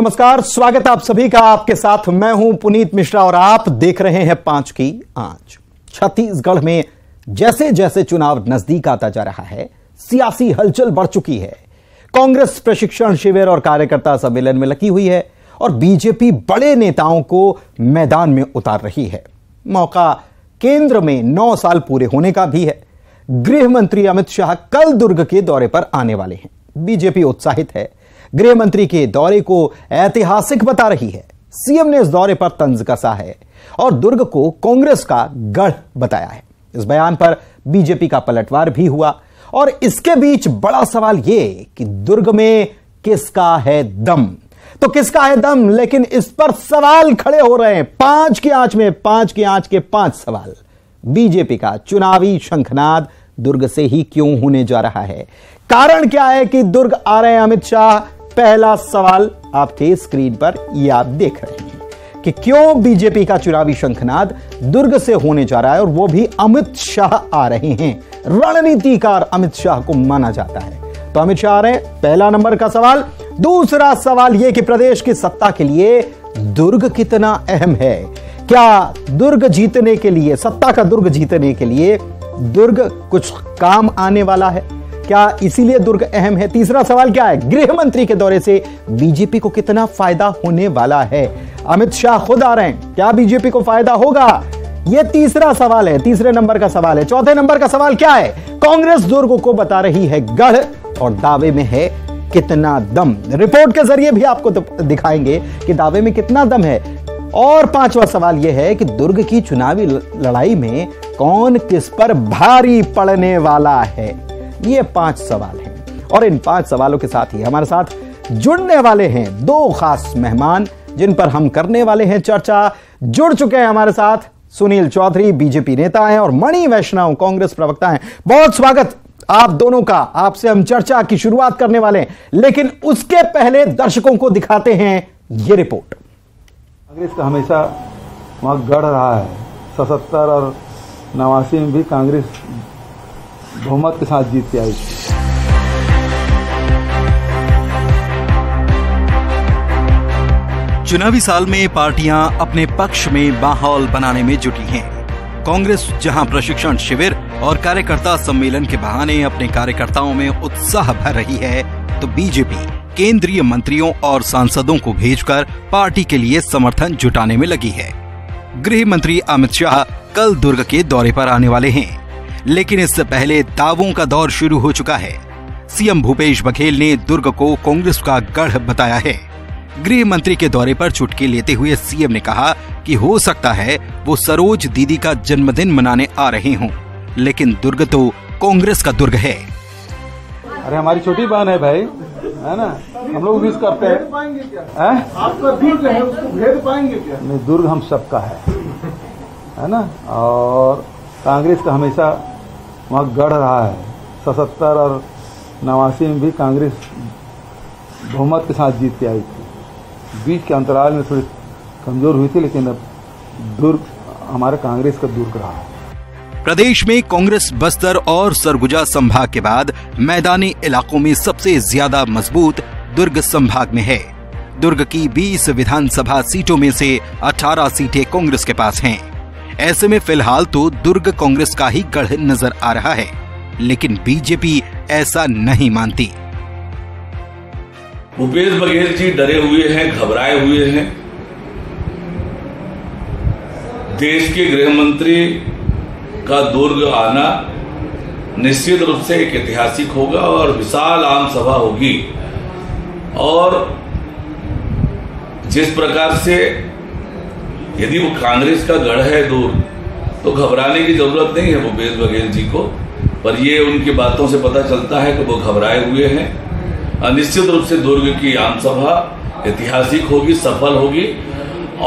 नमस्कार, स्वागत आप सभी का। आपके साथ मैं हूं पुनीत मिश्रा और आप देख रहे हैं 5 की आंच। छत्तीसगढ़ में जैसे जैसे चुनाव नजदीक आता जा रहा है, सियासी हलचल बढ़ चुकी है। कांग्रेस प्रशिक्षण शिविर और कार्यकर्ता सम्मेलन में लगी हुई है और बीजेपी बड़े नेताओं को मैदान में उतार रही है। मौका केंद्र में 9 साल पूरे होने का भी है। गृह मंत्री अमित शाह कल दुर्ग के दौरे पर आने वाले हैं। बीजेपी उत्साहित है, गृह मंत्री के दौरे को ऐतिहासिक बता रही है। सीएम ने इस दौरे पर तंज कसा है और दुर्ग को कांग्रेस का गढ़ बताया है। इस बयान पर बीजेपी का पलटवार भी हुआ और इसके बीच बड़ा सवाल यह कि दुर्ग में किसका है दम, तो किसका है दम। लेकिन इस पर सवाल खड़े हो रहे हैं। 5 की आंच में 5 की आंच के 5 सवाल। बीजेपी का चुनावी शंखनाद दुर्ग से ही क्यों होने जा रहा है, कारण क्या है कि दुर्ग आ रहे हैं अमित शाह। पहला सवाल आपके स्क्रीन पर यह आप देख रहे हैं कि क्यों बीजेपी का चुनावी शंखनाद दुर्ग से होने जा रहा है और वो भी अमित शाह आ रहे हैं। रणनीतिकार अमित शाह को माना जाता है, तो अमित शाह आ रहे हैं, पहला नंबर का सवाल। दूसरा सवाल यह कि प्रदेश की सत्ता के लिए दुर्ग कितना अहम है। क्या दुर्ग जीतने के लिए, सत्ता का दुर्ग जीतने के लिए दुर्ग कुछ काम आने वाला है, क्या इसीलिए दुर्ग अहम है। तीसरा सवाल क्या है, गृह मंत्री के दौरे से बीजेपी को कितना फायदा होने वाला है। अमित शाह खुद आ रहे हैं, क्या बीजेपी को फायदा होगा, यह तीसरा सवाल है, तीसरे नंबर का सवाल है। चौथे नंबर का सवाल क्या है, कांग्रेस दुर्ग को बता रही है गढ़ और दावे में है कितना दम। रिपोर्ट के जरिए भी आपको दिखाएंगे कि दावे में कितना दम है। और पांचवा सवाल यह है कि दुर्ग की चुनावी लड़ाई में कौन किस पर भारी पड़ने वाला है। ये 5 सवाल हैं और इन 5 सवालों के साथ ही हमारे साथ जुड़ने वाले हैं 2 खास मेहमान जिन पर हम करने वाले हैं चर्चा। जुड़ चुके हैं हमारे साथ सुनील चौधरी, बीजेपी नेता हैं, और मणि वैष्णव, कांग्रेस प्रवक्ता हैं। बहुत स्वागत आप दोनों का। आपसे हम चर्चा की शुरुआत करने वाले हैं, लेकिन उसके पहले दर्शकों को दिखाते हैं ये रिपोर्ट। कांग्रेस का हमेशा वहाँ गढ़ रहा है। 77 और 89 में भी कांग्रेस बहुमत के साथ जीत के आई थी। चुनावी साल में पार्टियां अपने पक्ष में माहौल बनाने में जुटी हैं। कांग्रेस जहां प्रशिक्षण शिविर और कार्यकर्ता सम्मेलन के बहाने अपने कार्यकर्ताओं में उत्साह भर रही है, तो बीजेपी केंद्रीय मंत्रियों और सांसदों को भेजकर पार्टी के लिए समर्थन जुटाने में लगी है। गृह मंत्री अमित शाह कल दुर्ग के दौरे पर आने वाले हैं, लेकिन इससे पहले दावों का दौर शुरू हो चुका है। सीएम भूपेश बघेल ने दुर्ग को कांग्रेस का गढ़ बताया है। गृह मंत्री के दौरे पर चुटकी लेते हुए सीएम ने कहा कि हो सकता है वो सरोज दीदी का जन्मदिन मनाने आ रहे हों, लेकिन दुर्ग तो कांग्रेस का दुर्ग है। अरे हमारी छोटी बहन है भाई, है ना, हम लोग विश करते हैं। नहीं, दुर्ग हम सबका है ना, और कांग्रेस का हमेशा वहाँ गढ़ रहा है। 77 और 89 में भी कांग्रेस बहुमत के साथ जीत के आई थी। बीच के अंतराल में थोड़ी कमजोर हुई थी, लेकिन अब दुर्ग हमारे कांग्रेस का दुर्ग रहा है। प्रदेश में कांग्रेस बस्तर और सरगुजा संभाग के बाद मैदानी इलाकों में सबसे ज्यादा मजबूत दुर्ग संभाग में है। दुर्ग की 20 विधानसभा सीटों में से 18 सीटें कांग्रेस के पास हैं। ऐसे में फिलहाल तो दुर्ग कांग्रेस का ही गढ़ नजर आ रहा है, लेकिन बीजेपी ऐसा नहीं मानती। भूपेश बघेल जी डरे हुए हैं, घबराए हुए हैं। देश के गृह मंत्री का दुर्ग आना निश्चित रूप से एक ऐतिहासिक होगा और विशाल आम सभा होगी। और जिस प्रकार से यदि वो कांग्रेस का गढ़ है दूर, तो घबराने की जरूरत नहीं है भूपेश बघेल जी को। पर ये उनकी बातों से पता चलता है कि वो घबराए हुए हैं। निश्चित रूप से दुर्ग की आम सभा ऐतिहासिक होगी, सफल होगी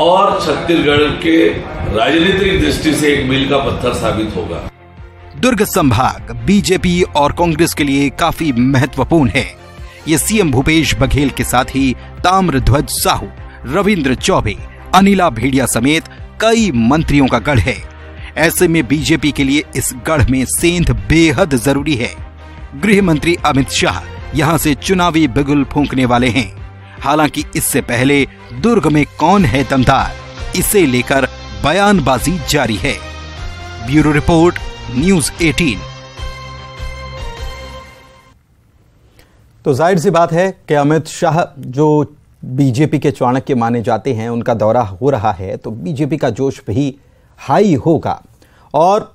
और छत्तीसगढ़ के राजनीतिक दृष्टि से एक मील का पत्थर साबित होगा। दुर्ग संभाग बीजेपी और कांग्रेस के लिए काफी महत्वपूर्ण है। ये सीएम भूपेश बघेल के साथ ही ताम्रध्वज साहू, रविन्द्र चौबे, अनिला भिडिया समेत कई मंत्रियों का गढ़ है। ऐसे में बीजेपी के लिए इस गढ़ में सेंध बेहद जरूरी है। गृह मंत्री अमित शाह यहाँ से चुनावी बिगुल फूंकने वाले हैं। हालांकि इससे पहले दुर्ग में कौन है दमदार, इसे लेकर बयानबाजी जारी है। Bureau report, news 18। तो जाहिर सी बात है कि अमित शाह जो बीजेपी के चाणक्य माने जाते हैं, उनका दौरा हो रहा है तो बीजेपी का जोश भी हाई होगा। और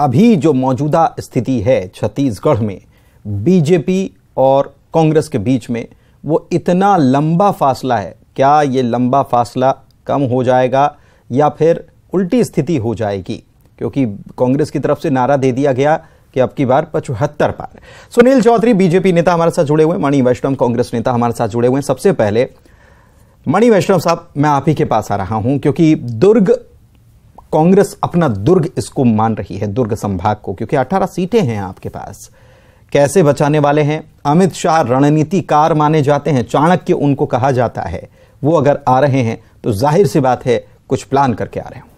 अभी जो मौजूदा स्थिति है छत्तीसगढ़ में, बीजेपी और कांग्रेस के बीच में वो इतना लंबा फासला है, क्या ये लंबा फासला कम हो जाएगा या फिर उल्टी स्थिति हो जाएगी? क्योंकि कांग्रेस की तरफ से नारा दे दिया गया कि अब की बार 75 पार। सुनील चौधरी बीजेपी नेता हमारे साथ जुड़े हुए, मणि वैष्णव कांग्रेस नेता हमारे साथ जुड़े हुए हैं। सबसे पहले मणि वैष्णव साहब, मैं आप ही के पास आ रहा हूं क्योंकि दुर्ग कांग्रेस अपना दुर्ग इसको मान रही है, दुर्ग संभाग को, क्योंकि 18 सीटें हैं आपके पास। कैसे बचाने वाले हैं? अमित शाह रणनीतिकार माने जाते हैं, चाणक्य उनको कहा जाता है, वो अगर आ रहे हैं तो जाहिर सी बात है कुछ प्लान करके आ रहे हैं।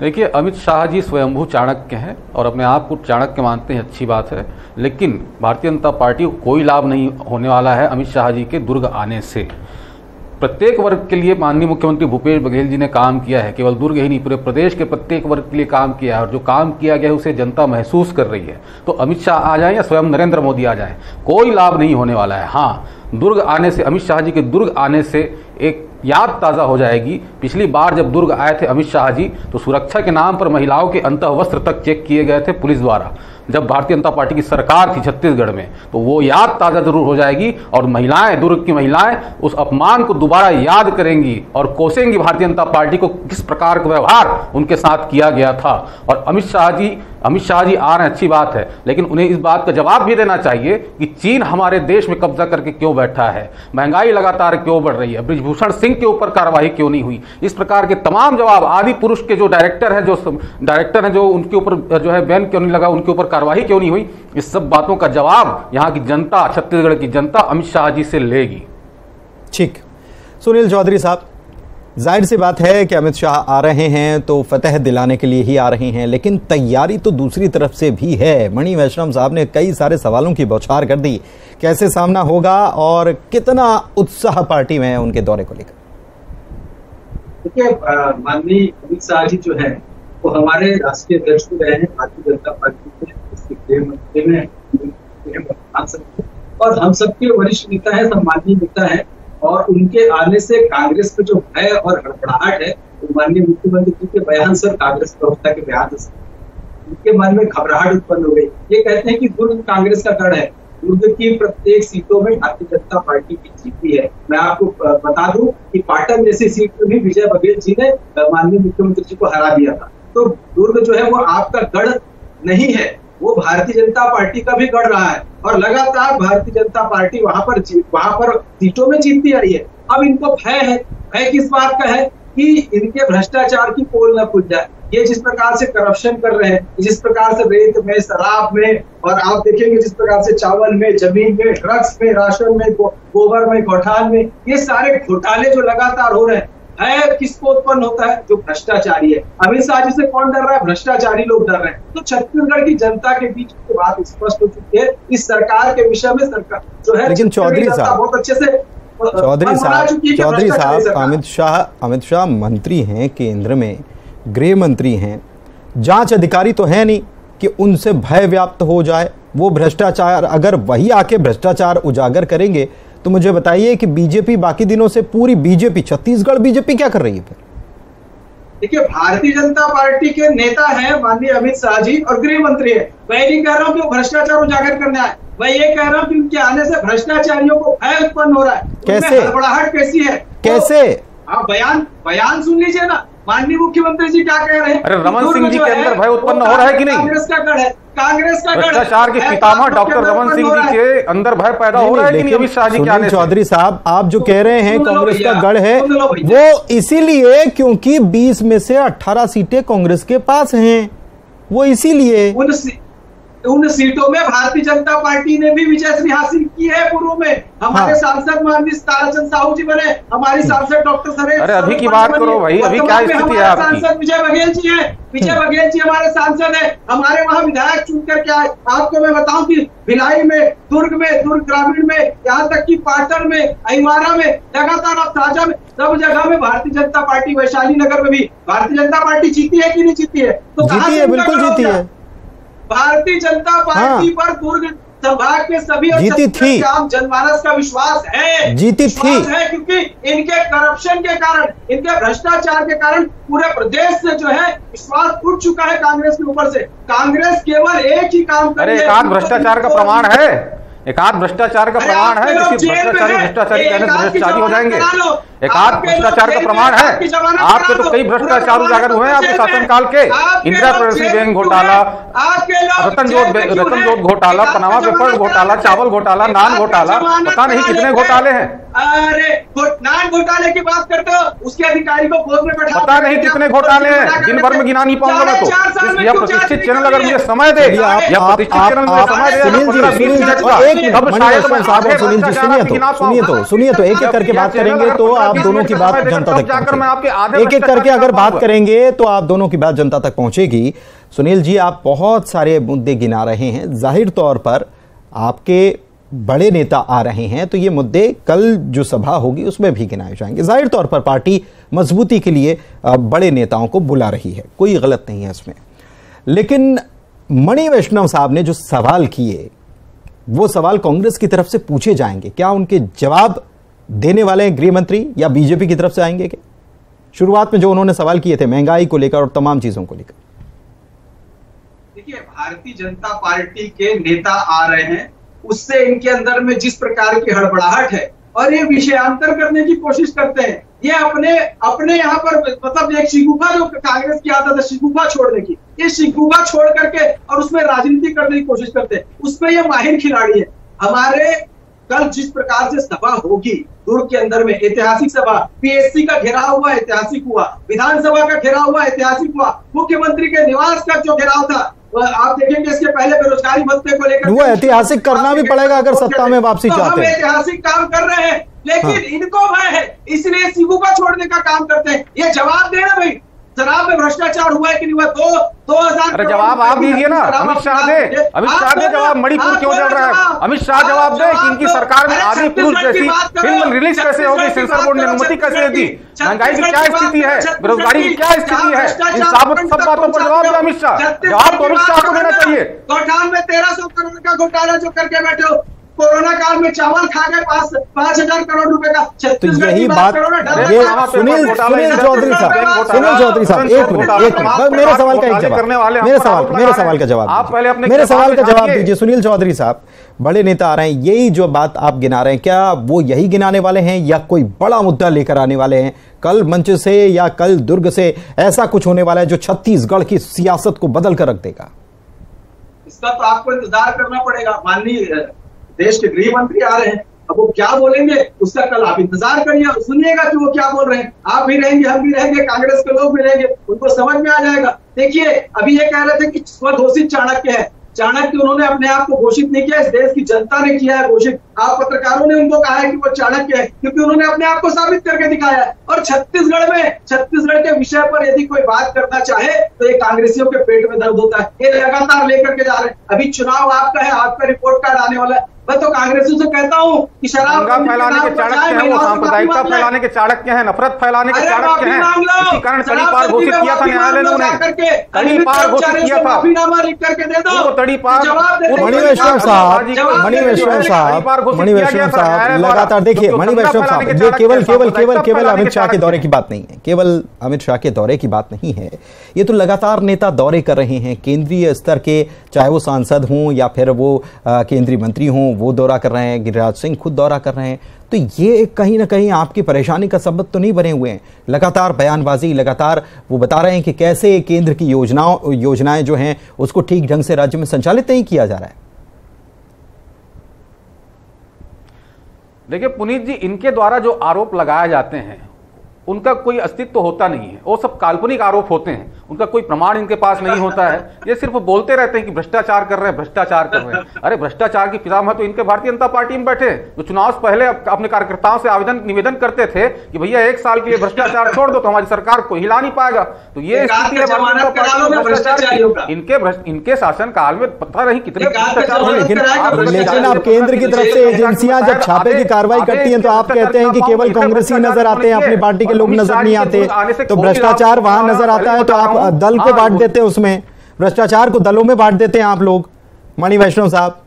देखिए, अमित शाह जी स्वयंभू चाणक्य हैं और अपने आप को चाणक्य मानते हैं, अच्छी बात है, लेकिन भारतीय जनता पार्टी को कोई लाभ नहीं होने वाला है अमित शाह जी के दुर्ग आने से। प्रत्येक वर्ग के लिए माननीय मुख्यमंत्री भूपेश बघेल जी ने काम किया है, केवल दुर्ग ही नहीं पूरे प्रदेश के प्रत्येक वर्ग के लिए काम किया है और जो काम किया गया है उसे जनता महसूस कर रही है। तो अमित शाह आ जाए या स्वयं नरेंद्र मोदी आ जाए, कोई लाभ नहीं होने वाला है। हाँ, दुर्ग आने से, अमित शाह जी के दुर्ग आने से एक याद ताज़ा हो जाएगी। पिछली बार जब दुर्ग आए थे अमित शाह जी तो सुरक्षा के नाम पर महिलाओं के अंतःवस्त्र तक चेक किए गए थे पुलिस द्वारा, जब भारतीय जनता पार्टी की सरकार थी छत्तीसगढ़ में। तो वो याद ताज़ा जरूर हो जाएगी और महिलाएं, दुर्ग की महिलाएं उस अपमान को दोबारा याद करेंगी और कोसेंगी भारतीय जनता पार्टी को किस प्रकार का व्यवहार उनके साथ किया गया था। और अमित शाह जी आ रहे हैं, अच्छी बात है, लेकिन उन्हें इस बात का जवाब भी देना चाहिए कि चीन हमारे देश में कब्जा करके क्यों बैठा है, महंगाई लगातार क्यों बढ़ रही है, ब्रजभूषण सिंह के ऊपर कार्रवाई क्यों नहीं हुई। इस प्रकार के तमाम जवाब, आदि पुरुष के जो डायरेक्टर हैं जो उनके ऊपर जो है बैन क्यों नहीं लगा, उनके ऊपर कार्रवाई क्यों नहीं हुई, इस सब बातों का जवाब यहाँ की जनता, छत्तीसगढ़ की जनता अमित शाह जी से लेगी। ठीक, सुनील चौधरी साहब, जाहिर सी बात है कि अमित शाह आ रहे हैं तो फतेह दिलाने के लिए ही आ रहे हैं, लेकिन तैयारी तो दूसरी तरफ से भी है। मणि वैष्णव साहब ने कई सारे सवालों की बौछार कर दी, कैसे सामना होगा और कितना उत्साह पार्टी में है उनके दौरे को लेकर? देखिए, माननीय अमित शाह जी जो है वो हमारे राष्ट्रीय अध्यक्ष रहे हैं भारतीय जनता पार्टी में और हम सबके वरिष्ठ नेता है, सम्माननीय नेता है, और उनके आने से कांग्रेस पे जो भय और हड़बड़ाहट है वो माननीय मुख्यमंत्री जी के बयान से और कांग्रेस प्रवक्ता के बयान से उनके मन में घबराहट उत्पन्न हो गई। ये कहते हैं कि दुर्ग कांग्रेस का गढ़ है, दुर्ग की प्रत्येक सीटों में भारतीय जनता पार्टी की जीती है। मैं आपको बता दूं कि पाटन जैसी सीट में भी विजय बघेल जी ने माननीय मुख्यमंत्री जी को हरा दिया था। तो दुर्ग जो है वो आपका गढ़ नहीं है, वो भारतीय जनता पार्टी का भी गढ़ रहा है और लगातार भारतीय जनता पार्टी वहां पर सीटों में जीतती आ रही है। अब इनको भय है, भय किस बात का है कि इनके भ्रष्टाचार की पोल न खुल जाए। ये जिस प्रकार से करप्शन कर रहे हैं, जिस प्रकार से रेत में, शराब में, और आप देखेंगे जिस प्रकार से चावल में, जमीन में, ड्रग्स में, राशन में, गोबर में, गौठान में, ये सारे घोटाले जो लगातार हो रहे हैं, भय किसको उत्पन्न होता है? जो भ्रष्टाचारी है। अमित शाह जी से कौन डर रहा है? भ्रष्टाचारी लोग डर रहे हैं। तो छत्तीसगढ़ की जनता के बीच की बात स्पष्ट हो चुकी है इस सरकार के विषय में। सरकार जो है, लेकिन चौधरी साहब बहुत अच्छे से, चौधरी साहब अमित शाह मंत्री हैं केंद्र में, गृह मंत्री हैं, जांच अधिकारी तो है नहीं कि उनसे भय व्याप्त हो जाए। वो भ्रष्टाचार, अगर वही आके भ्रष्टाचार उजागर करेंगे तो मुझे बताइए कि बीजेपी, बाकी दिनों से पूरी बीजेपी, छत्तीसगढ़ बीजेपी क्या कर रही है? देखिए, भारतीय जनता पार्टी के नेता हैं माननीय अमित शाह जी और गृह मंत्री है। मैं नहीं कह रहा हूँ कि वो भ्रष्टाचार उजागर करना है, मैं ये कह रहा हूँ कि उनके आने से भ्रष्टाचारियों को भय उत्पन्न हो रहा है। कैसे हड़बड़ाहट कैसी है? कैसे? आप बयान सुन लीजिए ना, माननीय मुख्यमंत्री जी क्या कह रहे हैं। अरे रमन सिंह जी के अंदर भय उत्पन्न हो रहा है कि नहीं? कांग्रेस का गढ़ है, कांग्रेस का गढ़, भ्रष्टाचार के पितामह डॉक्टर रमन सिंह जी के अंदर भय पैदा हो रहा है कि नहीं अमित शाह जी के आने से? चौधरी साहब, आप जो कह रहे हैं कांग्रेस का गढ़ है, वो इसीलिए क्योंकि 20 में से 18 सीटें कांग्रेस के पास हैं, वो इसीलिए उन सीटों में भारतीय जनता पार्टी ने भी विजय हासिल की है पूर्व में। हमारे सांसद माननीय ताराचंद साहू जी बने, हमारी सांसद डॉक्टर सरेश, अरे अभी की बात करो भाई, अभी क्या स्थिति है आपकी? सांसद विजय बघेल जी है, विजय बघेल जी हमारे सांसद है, हमारे वहाँ विधायक चुन करके आए। आपको मैं बताऊं कि भिलाई में, दुर्ग ग्रामीण में, यहाँ तक कि पाटन में, अहिवारा में, लगातार अब ताजा में, सब जगह में भारतीय जनता पार्टी, वैशाली नगर में भी भारतीय जनता पार्टी जीती है कि नहीं जीती है? तो जीती है, बिल्कुल जीती है भारतीय जनता पार्टी पर। दुर्ग संभाग के सभी आम जनमानस का विश्वास है, जीती थी है, क्योंकि इनके करप्शन के कारण, इनके भ्रष्टाचार के कारण पूरे प्रदेश से जो है विश्वास उठ चुका है कांग्रेस के ऊपर से। कांग्रेस केवल एक ही काम कर रही है। एकाध भ्रष्टाचार का प्रमाण है, एकाध भ्रष्टाचार का प्रमाण है, किसी भ्रष्टाचारी हो जाएंगे, एकाध भ्रष्टाचार का प्रमाण है। आपके तो कई भ्रष्टाचार उजागर हुए हैं आपके शासनकाल के, इंदिरा प्रवेशी बैंक घोटाला, रतन जोत घोटाला, पनामा पेपर घोटाला, चावल घोटाला, नान घोटाला, पता नहीं कितने घोटाले हैं। अरे नान घोटाले की बात करते हो, उसके अधिकारी को गोद में बैठा, पता नहीं कितने घोटाले हैं, दिन भर में गिना नहीं पाऊंगा। तो यह प्रतिष्ठित चैनल अगर मुझे समय दे, यह प्रतिष्ठित चैनल मुझे समय दे, सुनिए तो एक एक करके बात करेंगे, तो आप दोनों की बात जनता तक पहुंचेगी। एक एक करके अगर बात करेंगे तो आप दोनों की बात जनता तक पहुंचेगी। सुनील जी, आप बहुत सारे मुद्दे गिना रहे हैं, जाहिर तौर पर आपके बड़े नेता आ रहे हैं तो ये मुद्दे कल जो सभा होगी उसमें भी गिनाए जाएंगे। जाहिर तौर पर पार्टी मजबूती के लिए बड़े नेताओं को बुला रही है, कोई गलत नहीं है इसमें। लेकिन मणि वैष्णव साहब ने जो सवाल किए वो सवाल कांग्रेस की तरफ से पूछे जाएंगे, क्या उनके जवाब देने वाले हैं गृह मंत्री या बीजेपी की तरफ से आएंगे? क्या शुरुआत में जो उन्होंने सवाल किए थे महंगाई को लेकर और तमाम चीजों को लेकर? देखिए, भारतीय जनता पार्टी के नेता आ रहे हैं, उससे इनके अंदर में जिस प्रकार की हड़बड़ाहट है और ये विषयांतर करने की कोशिश करते हैं, ये अपने अपने यहाँ पर मतलब एक शिगुफा, जो कांग्रेस की आदत है शिगुफा छोड़ने की, ये शिगुफा छोड़ करके और उसमें राजनीति करने की कोशिश करते हैं, उसमें ये माहिर खिलाड़ी है। हमारे कल जिस प्रकार से सभा होगी दुर्ग के अंदर में, ऐतिहासिक सभा, पीएससी का घेराव हुआ ऐतिहासिक हुआ, विधानसभा का घेराव हुआ ऐतिहासिक हुआ, मुख्यमंत्री के निवास का जो घेराव था आप देखेंगे, इसके पहले बेरोजगारी भत्ते को लेकर वो ऐतिहासिक करना भी पड़ेगा अगर सत्ता में वापसी चाहते हैं। ऐतिहासिक काम कर रहे हैं, लेकिन इनको भय है, इसलिए सीबू का छोड़ने का काम करते हैं। ये जवाब देना भाई, शराब में भ्रष्टाचार हुआ है कि नहीं हुआ? 2000 जवाब आप दीजिए ना, अमित शाह दे जवाब। मणिपुर क्यों जल रहा है? अमित शाह जवाब दे कि इनकी सरकार में आदि पुरुष जैसी फिल्म रिलीज कैसे होगी, सेंसर बोर्ड ने अनुमति कैसे दी, महंगाई की क्या स्थिति है, बेरोजगारी की क्या स्थिति है, इन सब बातों पर जवाब दे अमित शाह। जवाब तो अमित शाह को देना चाहिए। गौठान में 1300 करोड़ का घोटाला जो करके बैठे हो, कोरोना काल में चावल खा गए 5000 करोड़ रुपए का, छत्तीसगढ़ की बात करो ना। सुनील चौधरी साहब एक मिनट, मेरे सवाल का जवाब दीजिए। सुनील चौधरी साहब, बड़े नेता आ रहे हैं, यही जो बात आप गिना रहे हैं, क्या वो यही गिनाने वाले हैं या कोई बड़ा मुद्दा लेकर आने वाले हैं कल मंच से, या कल दुर्ग से ऐसा कुछ होने वाला है जो छत्तीसगढ़ की सियासत को बदल कर रख देगा? इसका तो आपको इंतजार करना पड़ेगा। माननीय देश के गृह मंत्री आ रहे हैं, अब वो क्या बोलेंगे उसका कल आप इंतजार करिए और सुनिएगा कि वो क्या बोल रहे हैं। आप भी रहेंगे, हम भी रहेंगे, कांग्रेस के लोग भी रहेंगे, उनको समझ में आ जाएगा। देखिए, अभी ये कह रहे थे कि स्वघोषित चाणक्य है, चाणक्य उन्होंने अपने आप को घोषित नहीं किया, इस देश की जनता ने किया है घोषित। आप पत्रकारों ने उनको कहा है कि वो चाणक्य है क्योंकि उन्होंने अपने आप को साबित करके दिखाया है। और छत्तीसगढ़ में, छत्तीसगढ़ के विषय पर यदि कोई बात करना चाहे तो ये कांग्रेसियों के पेट में दर्द होता है, ये लगातार लेकर के जा रहे हैं। अभी चुनाव आपका है, आपका रिपोर्ट कार्ड आने वाला है। मैं तो कांग्रेसियों से कहता हूँ कि शराब फैलाने के चाणक्य हैं, वो सांप्रदायिकता फैलाने के चाणक्य हैं, नफरत फैलाने के चाणक्य हैं, इसी कारण तड़ी पार घोषित किया था न्यायालय ने उन्हें, तड़ी पार घोषित किया था। मणि वैष्णव साहब लगातार, देखिए मणि वैष्णव साहब, ये केवल अमित शाह के दौरे की बात नहीं है, केवल अमित शाह के दौरे की बात नहीं है, ये तो लगातार नेता दौरे कर रहे हैं केंद्रीय स्तर के, चाहे वो सांसद हों या फिर वो केंद्रीय मंत्री हों, वो दौरा कर रहे हैं, गिरिराज सिंह खुद दौरा कर रहे हैं। तो ये कहीं ना कहीं आपकी परेशानी का सबब तो नहीं बने हुए हैं? लगातार बयानबाजी, लगातार वो बता रहे हैं कि कैसे केंद्र की योजनाएं जो हैं उसको ठीक ढंग से राज्य में संचालित नहीं किया जा रहा है। देखिए पुनीत जी, इनके द्वारा जो आरोप लगाए जाते हैं उनका कोई अस्तित्व होता नहीं है, वो सब काल्पनिक आरोप होते हैं। उनका कोई प्रमाण इनके पास नहीं होता है। ये सिर्फ बोलते रहते हैं कि भ्रष्टाचार कर रहे हैं, भ्रष्टाचार कर रहे हैं। अरे भ्रष्टाचार की पितामह तो इनके भारतीय जनता पार्टी में बैठे, जो चुनाव से पहले अपने कार्यकर्ताओं से आवेदन निवेदन करते थे कि भैया एक साल के लिए भ्रष्टाचार छोड़ दो तो हमारी सरकार को हिला नहीं पाएगा। तो ये स्थिति है भारतीय जनता पार्टी में। इनके शासनकाल में पता नहीं कितने भ्रष्टाचार हुए। लेकिन आप केंद्र की तरफ से एजेंसियां जब छापे की कार्रवाई करती है तो आप कहते हैं कि केवल कांग्रेसी नजर आते हैं, अपनी पार्टी के लोग नजर नहीं आते। तो भ्रष्टाचार वहां नजर आता है तो आप दल को बांट देते हैं, उसमें भ्रष्टाचार को दलों में बांट देते हैं आप लोग। मणि वैष्णव साहब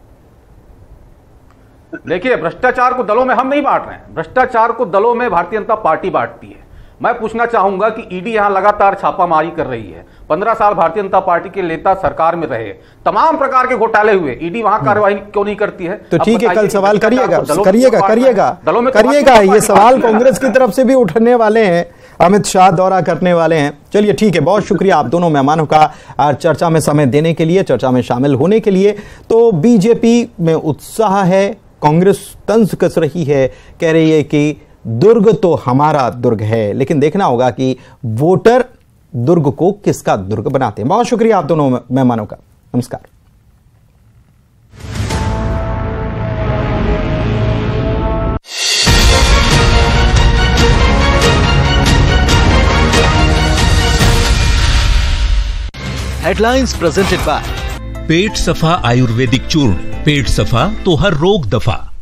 देखिए, भ्रष्टाचार को दलों में हम नहीं बांट रहे हैं, भ्रष्टाचार को दलों में भारतीय जनता पार्टी बांटती है। मैं पूछना चाहूंगा कि ईडी यहां लगातार छापामारी कर रही है, 15 साल भारतीय जनता पार्टी के नेता सरकार में रहे, तमाम प्रकार के घोटाले हुए, ईडी वहां कार्रवाई क्यों नहीं करती है? तो ठीक है, कल सवाल करिएगा। ये सवाल कांग्रेस की तरफ से भी उठने वाले हैं, अमित शाह दौरा करने वाले हैं। चलिए ठीक है, बहुत शुक्रिया आप दोनों मेहमानों का चर्चा में समय देने के लिए, चर्चा में शामिल होने के लिए। तो बीजेपी में उत्साह है, कांग्रेस तंज कस रही है, कह रही है कि दुर्ग तो हमारा दुर्ग है, लेकिन देखना होगा कि वोटर दुर्ग को किसका दुर्ग बनाते हैं। बहुत शुक्रिया आप दोनों मेहमानों का, नमस्कार। हेडलाइंस प्रेजेंटेड बाय पेट सफा आयुर्वेदिक चूर्ण। पेट सफा तो हर रोग दफा।